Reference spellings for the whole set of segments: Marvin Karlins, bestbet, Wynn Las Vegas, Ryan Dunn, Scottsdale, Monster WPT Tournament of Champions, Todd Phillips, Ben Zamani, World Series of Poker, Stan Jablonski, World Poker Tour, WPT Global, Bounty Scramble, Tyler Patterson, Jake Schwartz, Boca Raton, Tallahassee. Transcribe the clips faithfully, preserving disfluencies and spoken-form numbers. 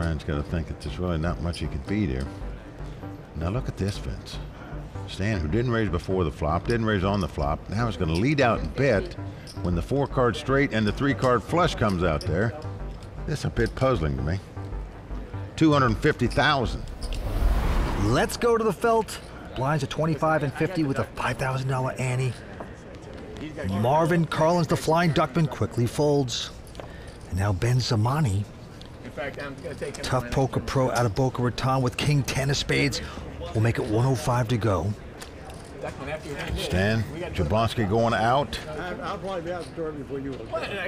Ryan's got to think that there's really not much he could beat here. Now look at this fence. Stan, who didn't raise before the flop, didn't raise on the flop, now is going to lead out and bet when the four card straight and the three card flush comes out there. This is a bit puzzling to me. two hundred fifty thousand. Let's go to the felt. Blinds at twenty-five and fifty with a five thousand dollar ante. Marvin Karlins, the flying duckman, quickly folds. And now Ben Zamani, tough poker pro out of Boca Raton with king ten of spades, will make it one oh five to go. Stan Jablonski going out. I'll probably be out the door before you.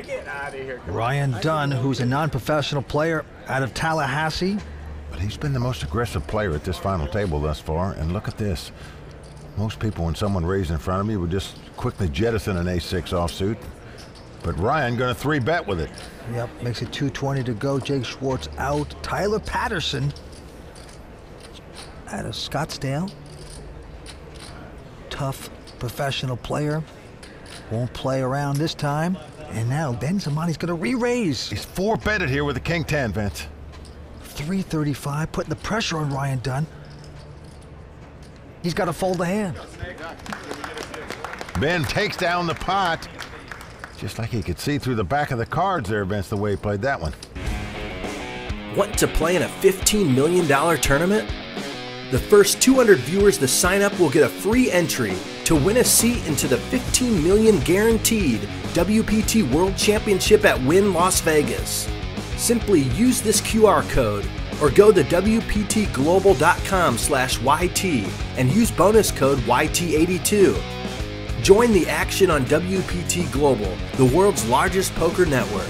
Get out of here. Ryan Dunn, who's a non-professional player out of Tallahassee. But he's been the most aggressive player at this final table thus far, and look at this. Most people, when someone raised in front of me, would just quickly jettison an ace six offsuit. But Ryan going to three bet with it. Yep, makes it two twenty to go. Jake Schwartz out. Tyler Patterson out of Scottsdale. Tough professional player. Won't play around this time. And now Ben Zamani's going to re-raise. He's four betted here with the king ten, Vince. three thirty-five, putting the pressure on Ryan Dunn. He's got to fold the hand. Ben takes down the pot. Just like he could see through the back of the cards there, Vince, the way he played that one. Want to play in a fifteen million dollar tournament? The first two hundred viewers to sign up will get a free entry to win a seat into the fifteen million dollar guaranteed W P T World Championship at Wynn Las Vegas. Simply use this Q R code or go to W P T global dot com slash Y T and use bonus code Y T eighty-two. Join the action on W P T Global, the world's largest poker network.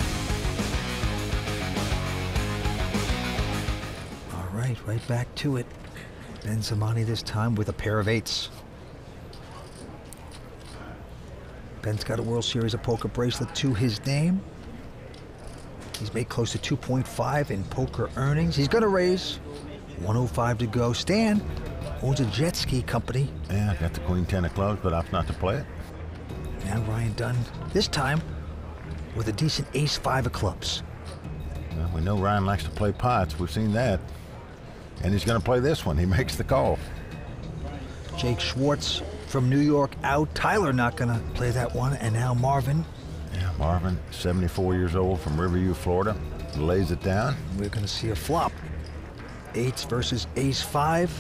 All right, right back to it. Ben Zamani this time with a pair of eights. Ben's got a World Series of Poker bracelet to his name. He's made close to two point five in poker earnings. He's going to raise. one oh five to go. Stan owns a jet ski company. Yeah, I got the queen ten of clubs, but I opt not to play it. Now Ryan Dunn, this time with a decent ace five of clubs. Well, we know Ryan likes to play pots. We've seen that. And he's going to play this one. He makes the call. Jake Schwartz from New York out. Tyler not going to play that one. And now Marvin. Yeah, Marvin, seventy-four years old from Riverview, Florida, lays it down. We're going to see a flop. Eights versus ace five.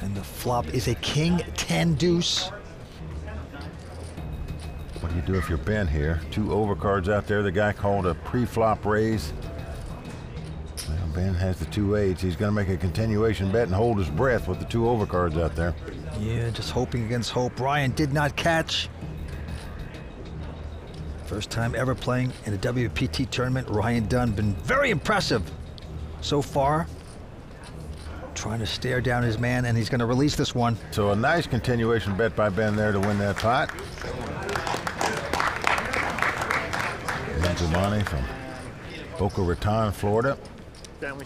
And the flop is a king ten deuce. What do you do if you're Ben here? Two overcards out there. The guy called a pre-flop raise. Well, Ben has the two eights. He's going to make a continuation bet and hold his breath with the two overcards out there. Yeah, just hoping against hope. Ryan did not catch. First time ever playing in a W P T tournament. Ryan Dunn been very impressive so far. Trying to stare down his man, and he's going to release this one. So a nice continuation bet by Ben there to win that pot. Ben Zamani from Boca Raton, Florida.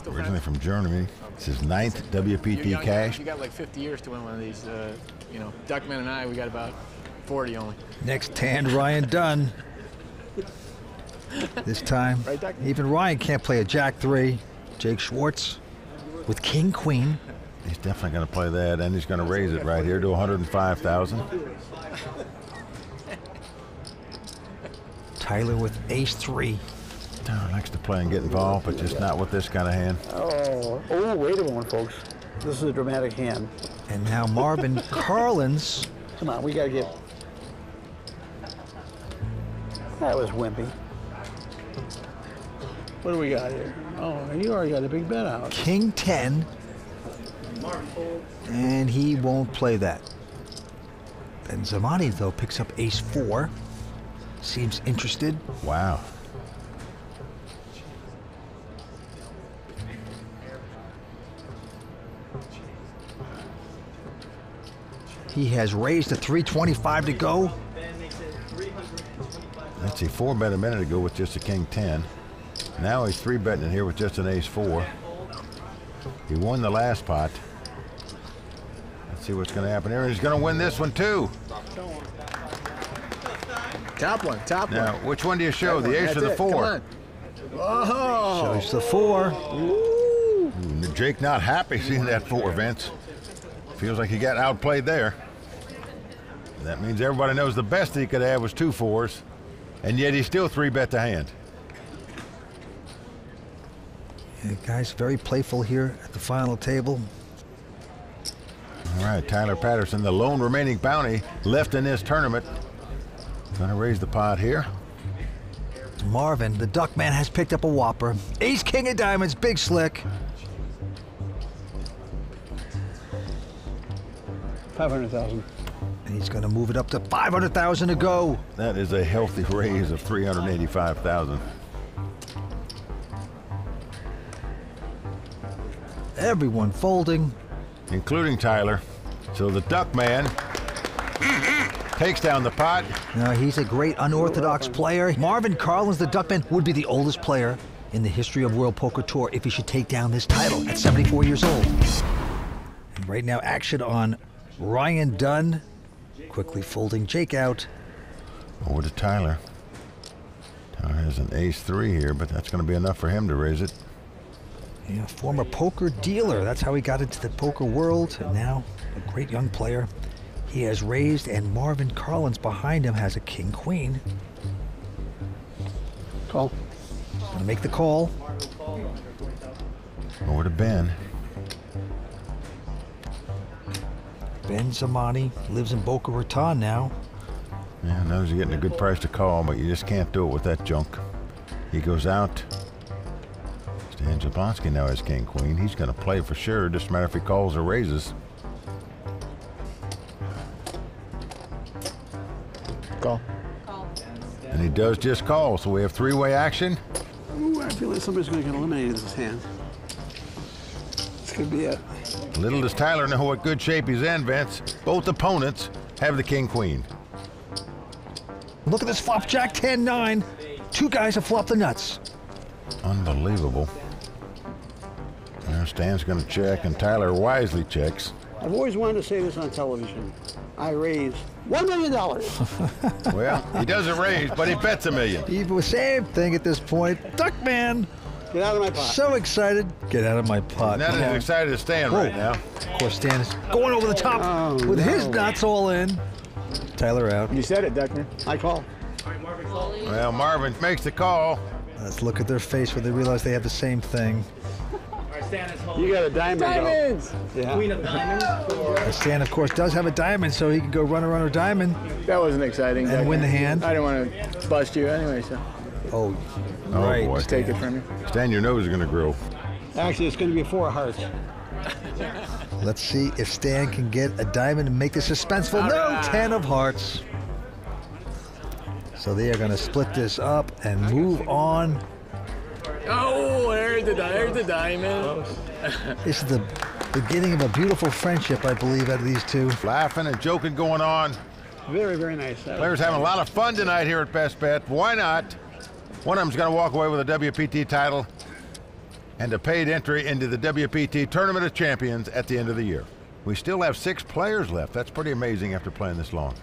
Originally from Germany. It's his ninth W P T cash. You got like fifty years to win one of these. Uh, you know, Duckman and I, we got about forty only. Next hand, Ryan Dunn. This time, even Ryan can't play a jack three. Jake Schwartz with king queen. He's definitely going to play that, and he's going to raise it right here to one hundred five thousand. Tyler with ace three. Tyler likes to play and get involved, but just not with this kind of hand. Oh, oh, wait a moment, folks. This is a dramatic hand. And now Marvin Karlins. Come on, we got to get. That was wimpy. What do we got here? Oh, and you already got a big bet out. King ten. And he won't play that. And Zamani, though, picks up ace four. Seems interested. Wow. He has raised to three twenty-five to go. Let's see, four bet a minute ago with just a king ten. Now he's three betting in here with just an ace four. He won the last pot. Let's see what's going to happen here. And he's going to win this one too. Top one, top now, one. Now, which one do you show? The ace or the four? Oh. Shows the four. Ooh. Jake not happy seeing that four, Vince. Feels like he got outplayed there. That means everybody knows the best he could have was two fours, and yet he still three bet the hand. Yeah, the guy's very playful here at the final table. All right, Tyler Patterson, the lone remaining bounty left in this tournament. Gonna raise the pot here. Marvin, the duck man, has picked up a whopper. Ace king of diamonds, big slick. five hundred thousand. And he's gonna move it up to five hundred thousand to go. That is a healthy raise of three hundred eighty-five thousand. Everyone folding, including Tyler. So the duck man takes down the pot. No, he's a great unorthodox player. Marvin Karlins, the Duckman, would be the oldest player in the history of World Poker Tour if he should take down this title at seventy-four years old. And right now, action on Ryan Dunn. Quickly folding Jake out. Over to Tyler. Tyler has an ace three here, but that's going to be enough for him to raise it. Yeah, former poker dealer. That's how he got into the poker world. And now, a great young player. He has raised, and Marvin Karlins behind him has a king-queen. Call. He's gonna make the call. Over to Ben. Ben Zamani lives in Boca Raton now. Yeah, knows you're getting a good price to call, but you just can't do it with that junk. He goes out. Stan Jablonski now has king-queen. He's gonna play for sure, just a matter if he calls or raises. Call. Call. And he does just call, so we have three-way action. Ooh, I feel like somebody's going to get eliminated in this hand. This could be it. Little does Tyler know what good shape he's in, Vince. Both opponents have the king-queen. Look at this flop, jack ten nine. Two guys have flopped the nuts. Unbelievable. Now Stan's going to check, and Tyler wisely checks. I've always wanted to say this on television. I raise one million dollars. Well, he doesn't raise, but he bets a million. Even the same thing at this point. Duckman, get out of my pot. So excited. Get out of my pot. Not as excited as Stan right now. Of course, Stan is going over the top oh, with no. his nuts all in. Tyler out. You said it, Duckman. I call. Well, Marvin makes the call. Let's look at their face when they realize they have the same thing. You got a diamond. Diamonds! Yeah. Queen of diamonds. Stan, of course, does have a diamond, so he can go runner, runner, diamond. That wasn't exciting. And win the hand. I didn't want to bust you anyway, so. Oh, oh right. Boy, take it from you. Stan, your nose is going to grow. Actually, it's going to be four hearts. Let's see if Stan can get a diamond and make this suspenseful. All no, right. ten of hearts. So they are going to split this up and move on. Oh, there's the, there's the diamond. This is the beginning of a beautiful friendship, I believe, out of these two. Laughing and joking going on. Very, very nice. Players having a lot of fun tonight here at Best Bet. Why not? One of them's going to walk away with a W P T title and a paid entry into the W P T Tournament of Champions at the end of the year. We still have six players left. That's pretty amazing after playing this long.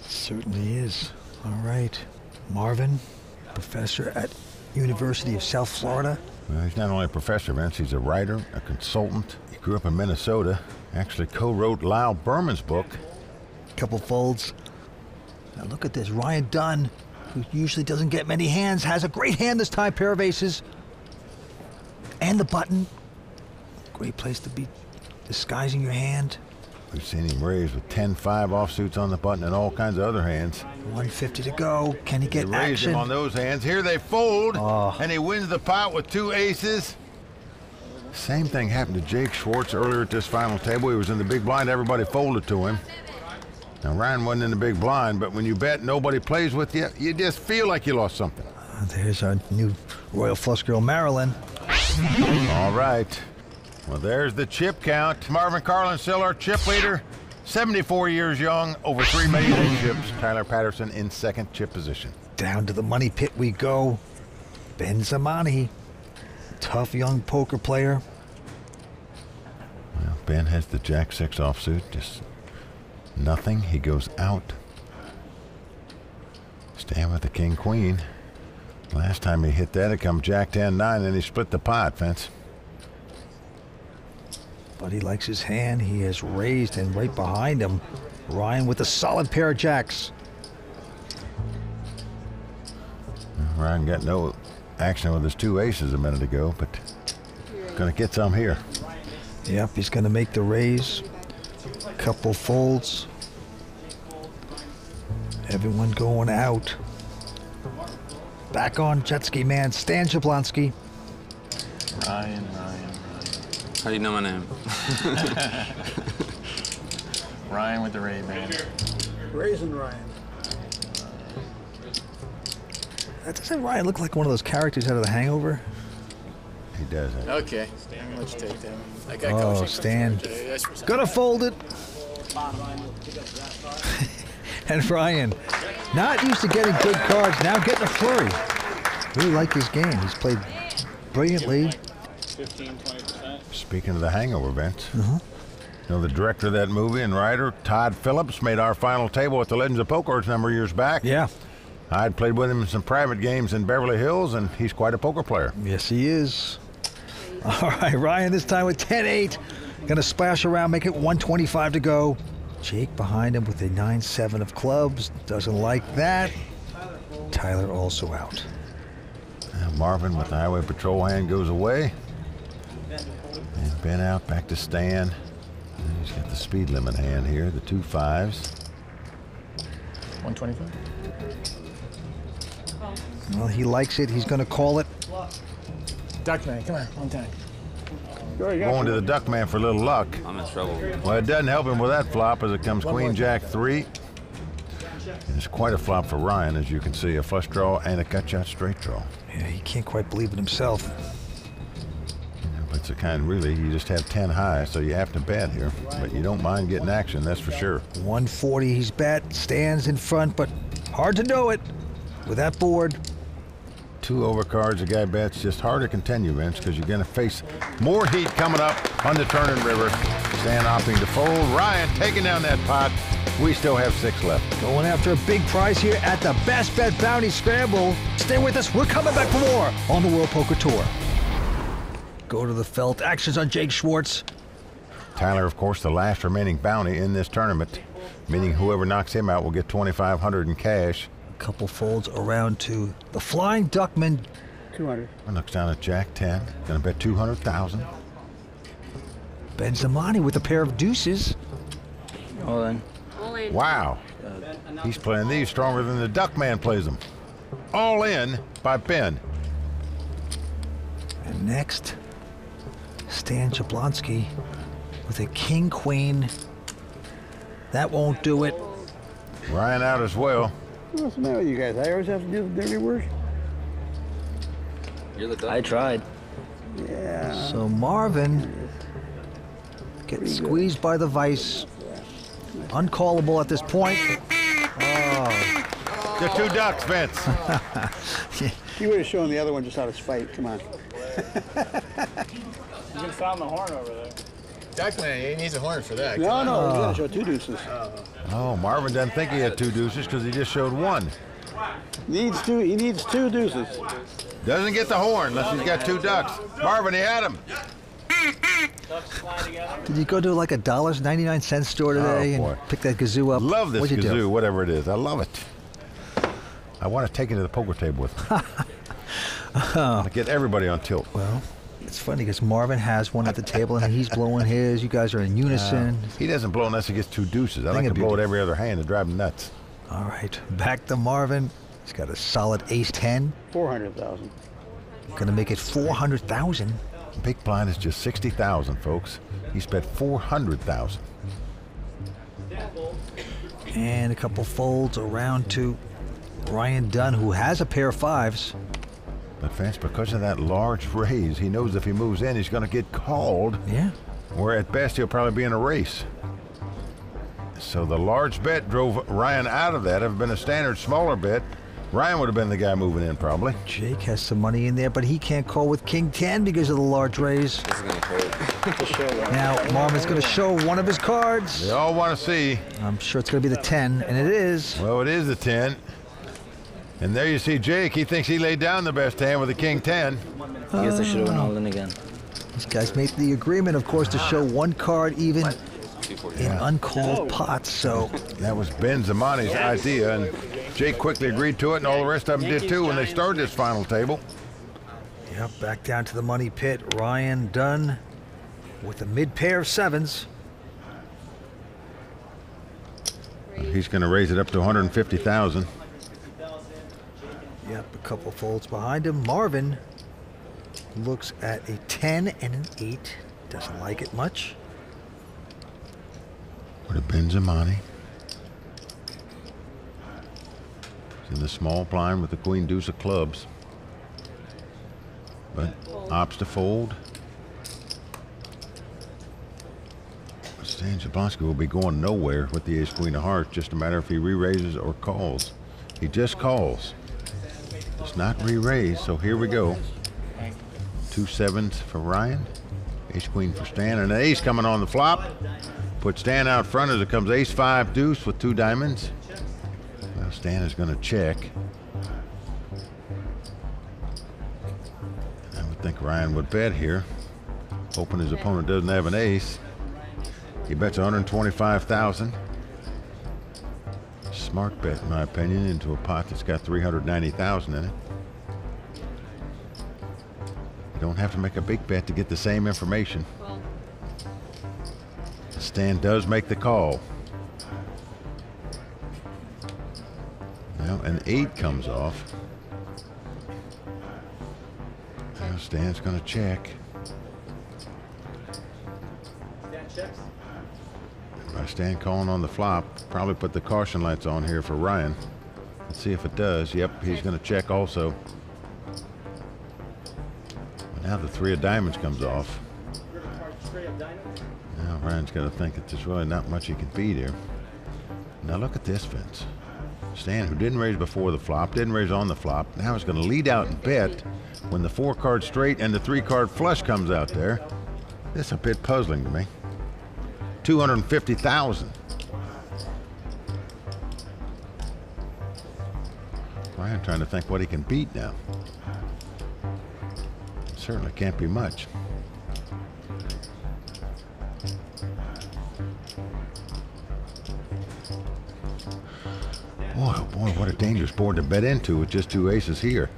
It certainly is. All right. Marvin, professor at University of South Florida. Well, he's not only a professor, Vince, he's a writer, a consultant. He grew up in Minnesota, actually co-wrote Lyle Berman's book. Couple folds. Now look at this, Ryan Dunn, who usually doesn't get many hands, has a great hand this time, pair of aces. And the button. Great place to be disguising your hand. We've seen him raise with ten five offsuits on the button and all kinds of other hands. one fifty to go. Can he get action? Raise him on those hands. Here they fold, oh. and he wins the pot with two aces. Same thing happened to Jake Schwartz earlier at this final table. He was in the big blind. Everybody folded to him. Now, Ryan wasn't in the big blind, but when you bet nobody plays with you, you just feel like you lost something. Uh, there's our new Royal Flush Girl, Marilyn. All right. Well, there's the chip count. Marvin Karlins, still our chip leader, seventy-four years young, over three million chips. Tyler Patterson in second chip position. Down to the money pit we go. Ben Zamani, tough young poker player. Well, Ben has the jack six offsuit, just nothing. He goes out. Stand with the king queen. Last time he hit that, it come jack ten nine, and he split the pot, Vince. but he likes his hand. He has raised, and right behind him, Ryan with a solid pair of jacks. Ryan got no action with his two aces a minute ago, but gonna get some here. Yep, he's gonna make the raise. Couple folds. Everyone going out. Back on jet ski man, Stan Jablonski. Ryan, Ryan, Ryan. How do you know my name? Ryan with the raise, man. Raising Ryan. Doesn't Ryan look like one of those characters out of The Hangover? He does. Huh? Okay, Stan, let's take that one. I got oh, coaching Stan. Gonna fold it. And Ryan, not used to getting good cards, now getting a flurry. Really like his game. He's played brilliantly. fifteen, twenty percent. Speaking of The Hangover, Vince. Uh-huh. You know, the director of that movie and writer, Todd Phillips, made our final table at the Legends of Poker a number of years back. Yeah. I had played with him in some private games in Beverly Hills, and he's quite a poker player. Yes, he is. All right, Ryan this time with ten eight. Gonna splash around, make it one twenty-five to go. Jake behind him with a nine seven of clubs. Doesn't like that. Tyler also out. And Marvin with the highway patrol hand goes away. And Ben out, back to Stan. And he's got the speed limit hand here, the two fives. one twenty-five. Well, he likes it. He's going to call it. Duckman, come on, one time. Going to the Duckman for a little luck. I'm in trouble. Well, it doesn't help him with that flop as it comes Queen Jack three. And it's quite a flop for Ryan, as you can see, a flush draw and a cut shot straight draw. Yeah, he can't quite believe it himself. Yeah, but it's a kind, really, you just have ten high, so you have to bet here. But you don't mind getting action, that's for sure. one forty, he's bet, stands in front, but hard to know it with that board. Two over cards, a guy bets, just hard to continue, Vince, because you're gonna face more heat coming up on the Turning River. Stan opting to fold, Ryan taking down that pot. We still have six left. Going after a big prize here at the Best Bet Bounty Scramble. Stay with us, we're coming back for more on the World Poker Tour. Go to the felt, actions on Jake Schwartz. Tyler, of course, the last remaining bounty in this tournament, meaning whoever knocks him out will get twenty-five hundred in cash. Couple folds around to the Flying Duckman. two hundred. And looks down at Jack ten. Gonna bet two hundred thousand. Ben Zamani with a pair of deuces. All in. All in. Wow. Uh, He's playing these stronger than the Duckman plays them. All in by Ben. And next, Stan Jablonski with a King Queen. That won't do it. Ryan out as well. What's the matter with you guys? I always have to do the dirty work. You're the I tried. Yeah. So Marvin getting squeezed good by the vice. Uncallable at this point. Oh. The two ducks, Vince. He would have shown the other one just out of spite. Come on. You can sound the horn over there. Duckman, he needs a horn for that. No, no, he's gonna show two deuces. Oh, Marvin doesn't think he had two deuces because he just showed one. Needs two, he needs two deuces. Doesn't get the horn unless he's got two ducks. Marvin, he had him. Did you go to like a dollar ninety-nine store today oh, and pick that kazoo up? Love this kazoo, do? whatever it is. I love it. I want to take it to the poker table with me. I get everybody on tilt. Well. It's funny because Marvin has one at the table and he's blowing his. You guys are in unison. Uh, he doesn't blow unless he gets two deuces. I like to blow it every other hand to drive him nuts. All right, back to Marvin. He's got a solid ace ten. four hundred thousand. Gonna make it four hundred thousand. Big blind is just sixty thousand, folks. He's bet four hundred thousand. And a couple folds around to Ryan Dunn, who has a pair of fives. But Vince, because of that large raise, he knows if he moves in, he's going to get called. Yeah. Where at best, he'll probably be in a race. So the large bet drove Ryan out of that. If it had been a standard smaller bet, Ryan would have been the guy moving in, probably. Jake has some money in there, but he can't call with king ten because of the large raise. This is going to hurt. Now, Marvin's going to show one of his cards. They all want to see. I'm sure it's going to be the ten, and it is. Well, it is the ten. And there you see Jake. He thinks he laid down the best hand with a king ten. I guess I should have went all in again. These guys made the agreement, of course, to show one card even in uncalled pots, so. That was Ben Zamani's idea, and Jake quickly agreed to it, and all the rest of them did too when they started this final table. Yep, back down to the money pit. Ryan Dunn with a mid-pair of sevens. He's going to raise it up to one hundred fifty thousand. Yep, a couple folds behind him. Marvin looks at a ten and an eight. Doesn't like it much. What a Ben Zamani. He's in the small blind with the queen deuce of clubs. But opts to fold. Stan Jablonski will be going nowhere with the ace queen of hearts. Just a matter of if he re-raises or calls. He just calls. Does not re-raise, so here we go. Two sevens for Ryan. Ace queen for Stan, and an ace coming on the flop. Put Stan out front as it comes ace five deuce with two diamonds. Now Stan is gonna check. I would think Ryan would bet here. Hoping his opponent doesn't have an ace. He bets one hundred twenty-five thousand. Smart bet, in my opinion, into a pot that's got three hundred ninety thousand in it. You don't have to make a big bet to get the same information. Stan does make the call. Now an eight comes off. Now Stan's going to check. By Stan calling on the flop, probably put the caution lights on here for Ryan. Let's see if it does. Yep, he's going to check also. Now the three of diamonds comes off. Now Ryan's got to think that there's really not much he can beat here. Now look at this fence. Stan, who didn't raise before the flop, didn't raise on the flop, now is going to lead out and bet when the four card straight and the three card flush comes out there. This is a bit puzzling to me. two hundred fifty thousand. Ryan trying to think what he can beat now. It certainly can't be much. Boy, oh boy, what a dangerous board to bet into with just two aces here.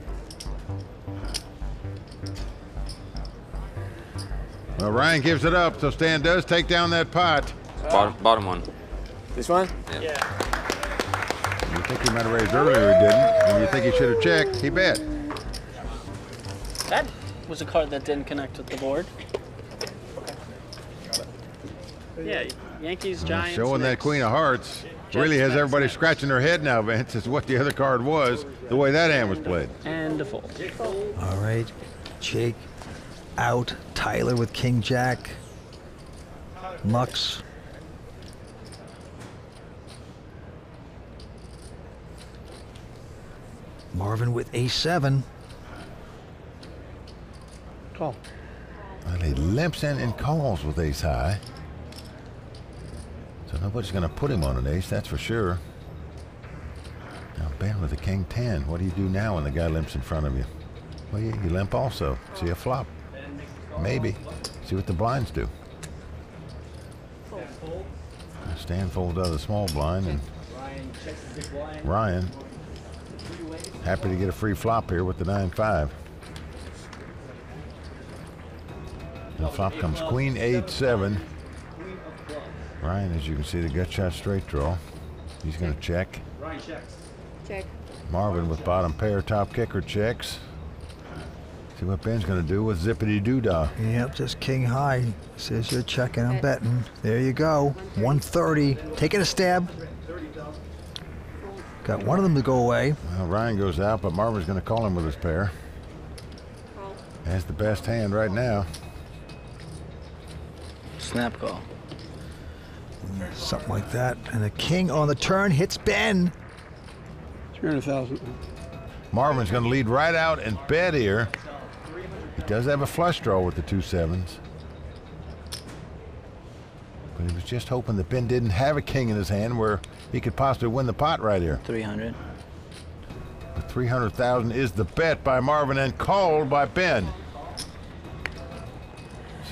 Well, Ryan gives it up, so Stan does take down that pot. Bottom, bottom one. This one? Yeah. yeah. You think he might have raised earlier, he didn't. And you think he should have checked, he bet. That was a card that didn't connect with the board. Yeah, Yankees, Giants. Showing Knicks. That queen of hearts really has everybody scratching their head now, Vince, is what the other card was, the way that hand was played. And a fold. All right, Jake out. Tyler with King Jack. Mux. Marvin with A seven. Call. And he limps in and calls with ace high. So nobody's going to put him on an ace, that's for sure. Now Ben with a King ten. What do you do now when the guy limps in front of you? Well, you, you limp also. See a flop. Maybe. See what the blinds do. Stan folds out of the small blind, and Ryan happy to get a free flop here with the nine five. The flop comes queen eight seven. Ryan, as you can see, the gut shot straight draw. He's going to check. Check. Marvin with bottom pair, top kicker checks. See what Ben's going to do with zippity doo dah. Yep, just king high. Says you're checking, I'm betting. There you go. one thirty. Taking a stab. Got one of them to go away. Well, Ryan goes out, but Marvin's going to call him with his pair. That's the best hand right now. Snap call. Something like that. And a king on the turn hits Ben. three hundred thousand. Marvin's going to lead right out and bet here. He does have a flush draw with the two sevens. But he was just hoping that Ben didn't have a king in his hand where he could possibly win the pot right here. three hundred. But three hundred thousand is the bet by Marvin and called by Ben.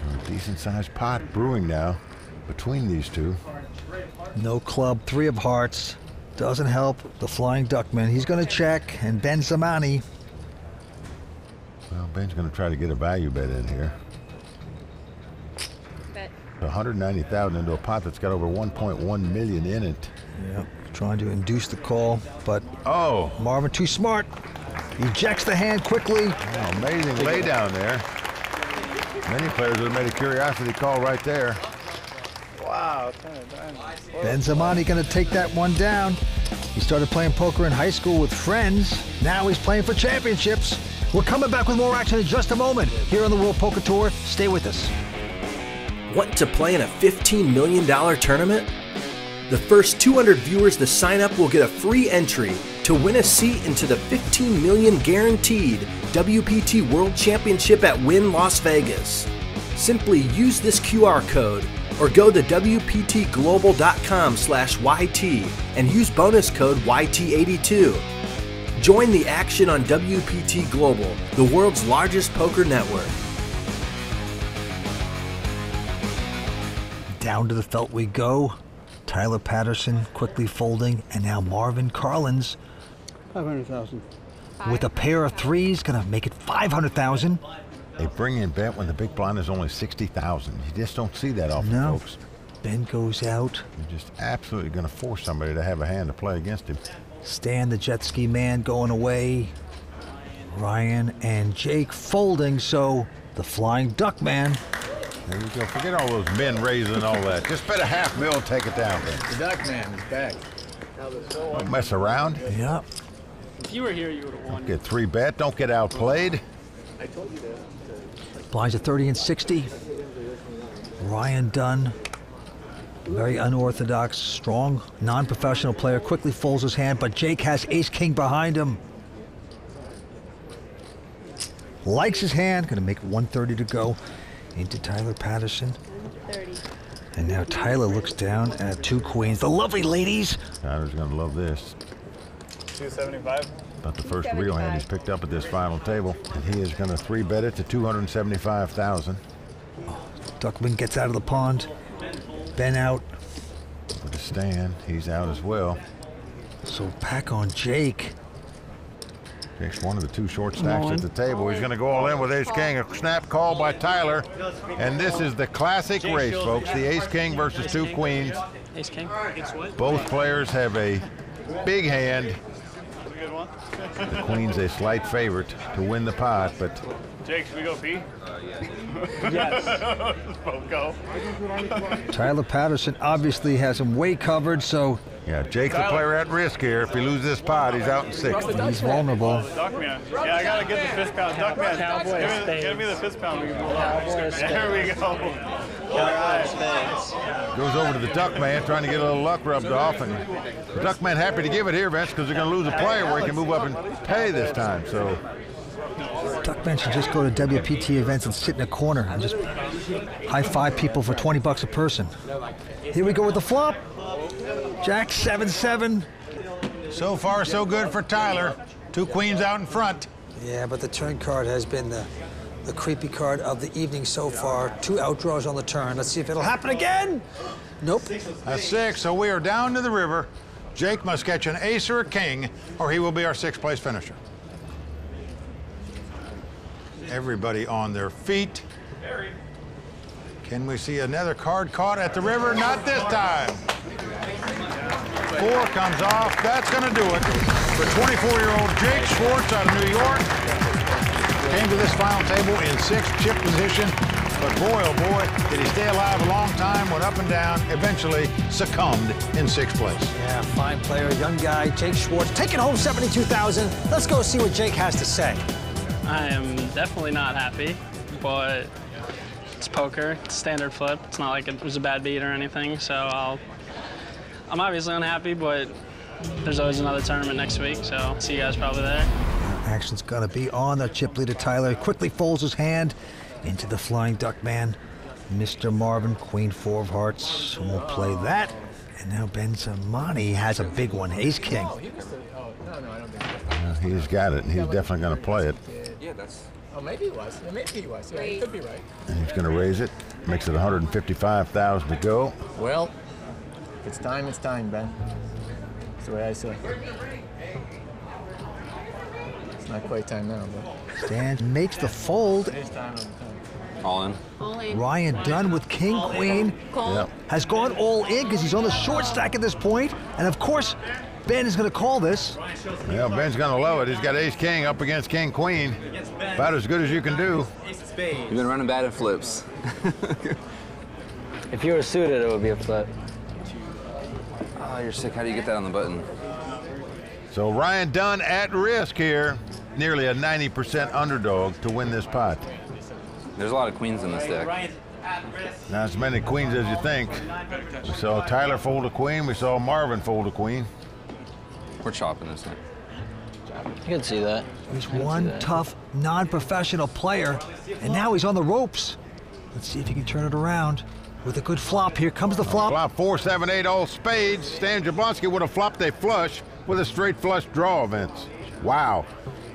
So a decent-sized pot brewing now between these two. No club, three of hearts. Doesn't help the flying duckman. He's going to check, and Ben Zamani. Well, Ben's going to try to get a value bet in here. Bet. one hundred ninety thousand into a pot that's got over one point one million in it. Yep, trying to induce the call, but oh, Marvin too smart. Ejects the hand quickly. Oh, amazing lay down there. Many players would have made a curiosity call right there. Wow. Ben Zamani going to take that one down. He started playing poker in high school with friends. Now he's playing for championships. We're coming back with more action in just a moment here on the World Poker Tour. Stay with us. Want to play in a fifteen million dollar tournament? The first two hundred viewers to sign up will get a free entry to win a seat into the fifteen million dollar guaranteed W P T World Championship at Wynn Las Vegas. Simply use this Q R code or go to W P T global dot com slash Y T and use bonus code Y T eighty-two. Join the action on W P T Global, the world's largest poker network. Down to the felt we go. Tyler Patterson quickly folding, and now Marvin Karlins. five hundred thousand. With a pair of threes, gonna make it five hundred thousand. They bring in bet when the big blind is only sixty thousand. You just don't see that often, no. Folks. Ben goes out. You're just absolutely gonna force somebody to have a hand to play against him. Stan, the jet ski man, going away. Ryan and Jake folding, so the flying duck man. There you go. Forget all those men raising and all that. Just bet a half mil and take it down. The duck man is back. Don't mess around. Yep. If you were here, you would have won. Don't get three bet. Don't get outplayed. I told you that. Blinds are thirty and sixty. Ryan Dunn, very unorthodox, strong, non-professional player, quickly folds his hand, but Jake has ace-king behind him. Likes his hand. Going to make one thirty to go. Into Tyler Patterson. And now Tyler looks down at two queens. The lovely ladies. Tyler's going to love this. two seventy-five. About the first real hand he's picked up at this final table. And he is going to three bet it to two hundred seventy-five thousand. Oh, Duckman gets out of the pond. Ben out. With a stand, he's out as well. So back on Jake. Jake's one of the two short stacks at the table. He's going to go all in with ace-king. A snap call by Tyler. And this is the classic race, folks. The ace-king versus two queens. Ace-king. Both players have a big hand. The queen's a slight favorite to win the pot, but... Jake, should we go pee? Yes. Tyler Patterson obviously has him way covered, so... Yeah, Jake's a player at risk here. If he loses this pot, he's out in sixth. He's vulnerable. Duckman. Yeah, I gotta get the fist pound. Duckman. Cowboys. Give, give me the fist pound. We can pull out. There we go. Cowboys. Goes over to the Duckman, trying to get a little luck rubbed off, and the Duckman happy to give it here, Vince, because they're gonna lose a player where he can move up and pay this time. So. Duckman should just go to W P T events and sit in a corner and just high-five people for twenty bucks a person. Here we go with the flop. Jack, seven seven. So far, so good for Tyler. Two queens out in front. Yeah, but the turn card has been the, the creepy card of the evening so far. Two outdraws on the turn. Let's see if it'll happen again. Nope. A six, so we are down to the river. Jake must catch an ace or a king, or he will be our sixth place finisher. Everybody on their feet. Can we see another card caught at the river? Not this time. Four comes off. That's going to do it for twenty-four-year-old Jake Schwartz out of New York. Came to this final table in sixth chip position, but boy, oh boy, did he stay alive a long time, went up and down, eventually succumbed in sixth place. Yeah, fine player, young guy, Jake Schwartz, taking home seventy-two thousand dollars. Let's go see what Jake has to say. I am definitely not happy, but it's poker, it's standard flip. It's not like it was a bad beat or anything, so I'll, I'm obviously unhappy, but there's always another tournament next week, so see you guys probably there. Action's gonna be on the chip leader, Tyler. Quickly folds his hand into the flying duck man. Mister Marvin, queen four of hearts, and we'll play that. And now Ben Zamani has a big one, ace king. Well, he's got it, and he's definitely gonna play it. Yeah, that's Oh, maybe he was. Yeah, maybe he was. Yeah, he could be right. He's going to raise it. Makes it one hundred fifty-five thousand to go. Well, if it's time, it's time, Ben. That's the way I see it. It's not quite time now, but. Stan makes the fold. It is time on the time. All in. All in. Ryan Dunn with King all Queen yep. has gone all in because he's on the short stack at this point, and of course, Ben is going to call this. Yeah, Ben's going to love it. He's got Ace King up against King Queen. About as good as you can do. You've been running bad at flips. If you were suited, it would be a flip. Oh, you're sick. How do you get that on the button? So Ryan Dunn at risk here, nearly a ninety percent underdog to win this pot. There's a lot of queens in this deck. Not as many queens as you think. We saw Tyler fold a queen. We saw Marvin fold a queen. We're chopping this thing. You can see that. He's one that. tough, non-professional player, and now he's on the ropes. Let's see if he can turn it around with a good flop. Here comes the flop. Flop four, seven, eight, all spades. Stan Jablonski would have flopped a flush with a straight flush draw, Vince. Wow.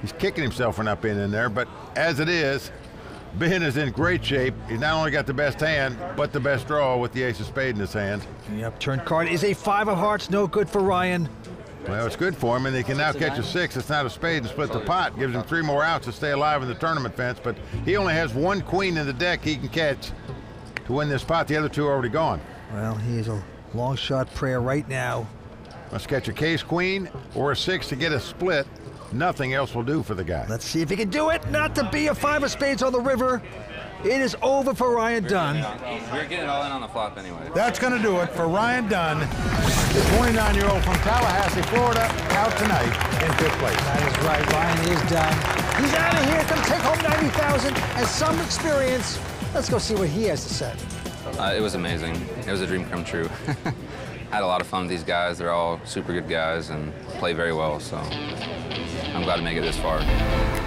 He's kicking himself for not being in there, but as it is, Ben is in great shape. He's not only got the best hand, but the best draw with the ace of spade in his hand. The upturned card is a five of hearts, no good for Ryan. Well, it's good for him, and he can now catch a six. It's not a spade and split the pot. Gives him three more outs to stay alive in the tournament, Vince, but he only has one queen in the deck he can catch to win this pot. The other two are already gone. Well, he is a long shot prayer right now. Must catch a case queen or a six to get a split. Nothing else will do for the guy. Let's see if he can do it. Not to be a five of spades on the river. It is over for Ryan Dunn. We're getting all in on the flop anyway. That's going to do it for Ryan Dunn, the twenty-nine-year-old from Tallahassee, Florida, out tonight in fifth place. That is right. Ryan is done. He's out of here. Come take home ninety thousand and some experience. Let's go see what he has to say. Uh, it was amazing. It was a dream come true. Had a lot of fun with these guys. They're all super good guys and play very well, so I'm glad to make it this far.